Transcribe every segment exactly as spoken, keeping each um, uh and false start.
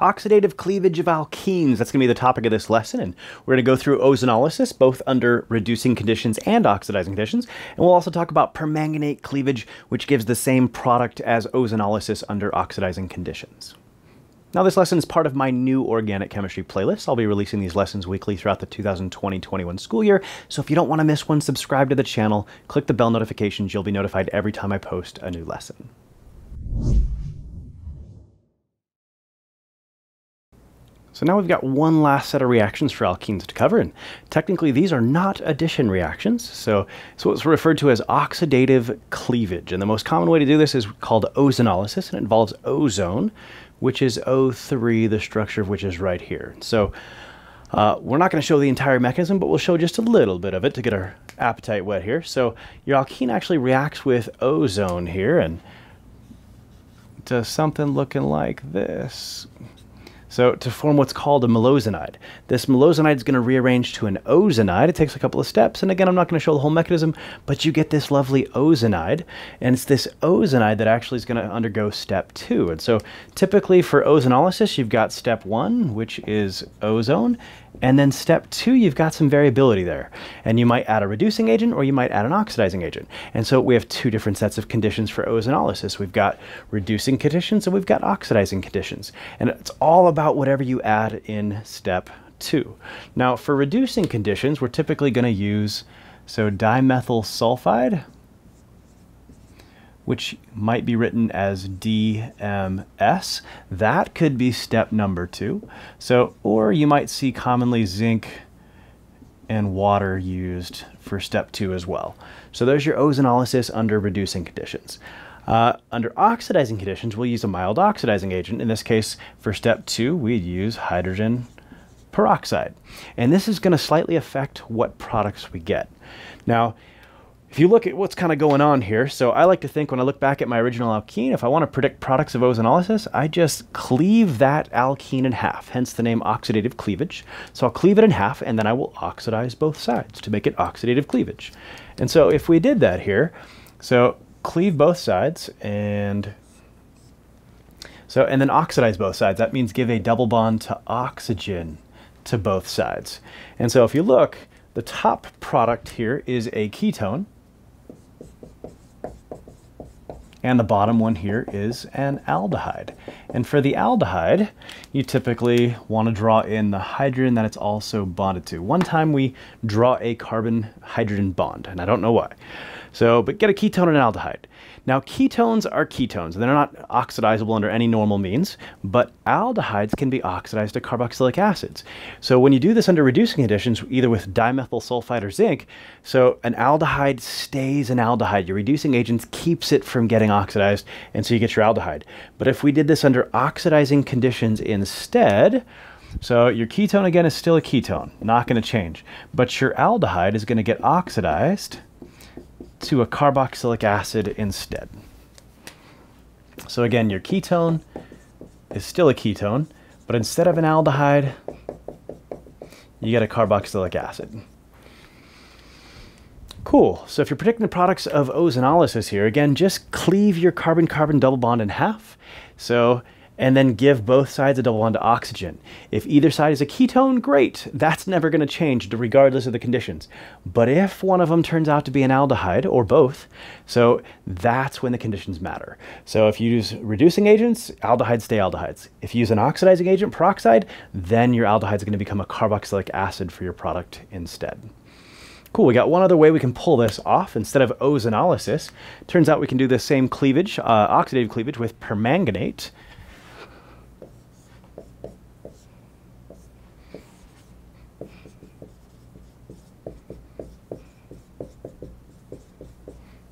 oxidative cleavage of alkenes. That's going to be the topic of this lesson, and we're going to go through ozonolysis, both under reducing conditions and oxidizing conditions, and we'll also talk about permanganate cleavage, which gives the same product as ozonolysis under oxidizing conditions. Now, this lesson is part of my new organic chemistry playlist. I'll be releasing these lessons weekly throughout the two thousand twenty twenty-one school year, so if you don't want to miss one, subscribe to the channel, click the bell notifications, you'll be notified every time I post a new lesson. So now we've got one last set of reactions for alkenes to cover, and technically these are not addition reactions, so it's what's referred to as oxidative cleavage, and the most common way to do this is called ozonolysis, and it involves ozone, which is O three, the structure of which is right here. So uh, we're not going to show the entire mechanism, but we'll show just a little bit of it to get our appetite wet here. So your alkene actually reacts with ozone here and does something looking like this. So to form what's called a molozonide. This molozonide is going to rearrange to an ozonide. It takes a couple of steps. And again, I'm not going to show the whole mechanism, but you get this lovely ozonide. And it's this ozonide that actually is going to undergo step two. And so typically for ozonolysis, you've got step one, which is ozone. And then step two, you've got some variability there. And you might add a reducing agent or you might add an oxidizing agent. And so we have two different sets of conditions for ozonolysis. We've got reducing conditions and we've got oxidizing conditions. And it's all about About whatever you add in step two. Now for reducing conditions, we're typically going to use so dimethyl sulfide, which might be written as D M S. That could be step number two. So, or you might see commonly zinc and water used for step two as well. So there's your ozonolysis under reducing conditions. Uh, under oxidizing conditions, we'll use a mild oxidizing agent. In this case, for step two, we'd use hydrogen peroxide. And this is going to slightly affect what products we get. Now, if you look at what's kind of going on here, so I like to think when I look back at my original alkene, if I want to predict products of ozonolysis, I just cleave that alkene in half, hence the name oxidative cleavage. So I'll cleave it in half, and then I will oxidize both sides to make it oxidative cleavage. And so if we did that here, so cleave both sides and so and then oxidize both sides. That means give a double bond to oxygen to both sides. And so if you look, the top product here is a ketone and the bottom one here is an aldehyde. And for the aldehyde, you typically want to draw in the hydrogen that it's also bonded to. One time we draw a carbon-hydrogen bond, and I don't know why. So, but get a ketone and an aldehyde. Now, ketones are ketones. They're not oxidizable under any normal means, but aldehydes can be oxidized to carboxylic acids. So when you do this under reducing conditions, either with dimethyl sulfide or zinc, so an aldehyde stays an aldehyde. Your reducing agent keeps it from getting oxidized, and so you get your aldehyde. But if we did this under oxidizing conditions instead, so your ketone, again, is still a ketone, not going to change. But your aldehyde is going to get oxidized to a carboxylic acid instead. So again, your ketone is still a ketone, but instead of an aldehyde, you get a carboxylic acid. Cool. So if you're predicting the products of ozonolysis here, again, just cleave your carbon-carbon double bond in half. So, and then give both sides a double bond to oxygen. If either side is a ketone, great. That's never going to change regardless of the conditions. But if one of them turns out to be an aldehyde or both, so that's when the conditions matter. So if you use reducing agents, aldehydes stay aldehydes. If you use an oxidizing agent, peroxide, then your aldehyde is going to become a carboxylic acid for your product instead. Cool, we got one other way we can pull this off instead of ozonolysis. Turns out we can do the same cleavage, uh, oxidative cleavage, with permanganate.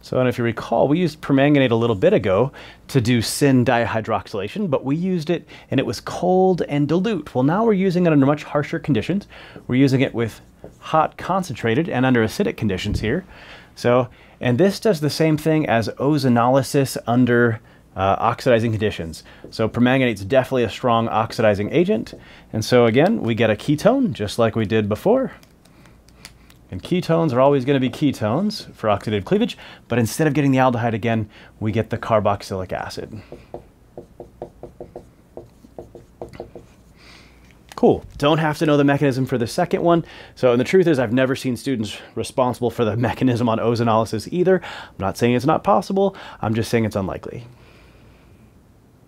So, and if you recall, we used permanganate a little bit ago to do syn dihydroxylation, but we used it and it was cold and dilute. Well, now we're using it under much harsher conditions. We're using it with hot concentrated and under acidic conditions here. So, and this does the same thing as ozonolysis under uh, oxidizing conditions. So permanganate is definitely a strong oxidizing agent. And so again, we get a ketone just like we did before. And ketones are always going to be ketones for oxidative cleavage, but instead of getting the aldehyde again, we get the carboxylic acid. Cool, don't have to know the mechanism for the second one. So, and the truth is I've never seen students responsible for the mechanism on ozonolysis either. I'm not saying it's not possible, I'm just saying it's unlikely.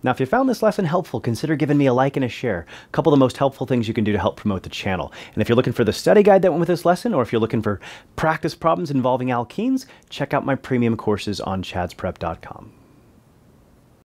Now, if you found this lesson helpful, consider giving me a like and a share. A couple of the most helpful things you can do to help promote the channel. And if you're looking for the study guide that went with this lesson, or if you're looking for practice problems involving alkenes, check out my premium courses on chads prep dot com.